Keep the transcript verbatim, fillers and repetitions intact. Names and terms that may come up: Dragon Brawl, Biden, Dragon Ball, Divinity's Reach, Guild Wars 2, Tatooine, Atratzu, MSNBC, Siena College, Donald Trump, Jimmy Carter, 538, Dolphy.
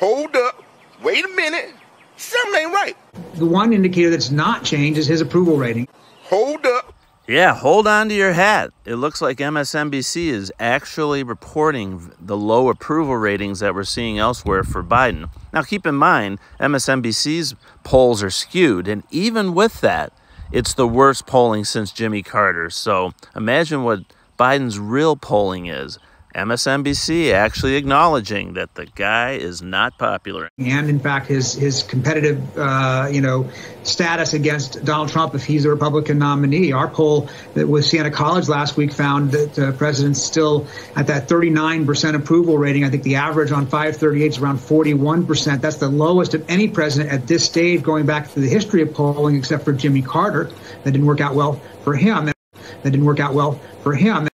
hold up, wait a minute, something ain't right. The one indicator that's not changed is his approval rating. Hold up. Yeah, hold on to your hat. It looks like M S N B C is actually reporting the low approval ratings that we're seeing elsewhere for Biden. Now, keep in mind, M S N B C's polls are skewed, and even with that, it's the worst polling since Jimmy Carter. So imagine what Biden's real polling is. M S N B C actually acknowledging that the guy is not popular. And in fact, his his competitive, uh, you know, status against Donald Trump, if he's the Republican nominee. Our poll that with Siena College last week found that the uh, president's still at that thirty-nine percent approval rating. I think the average on five thirty-eight is around forty-one percent. That's the lowest of any president at this stage, going back to the history of polling, except for Jimmy Carter. That didn't work out well for him. That didn't work out well for him.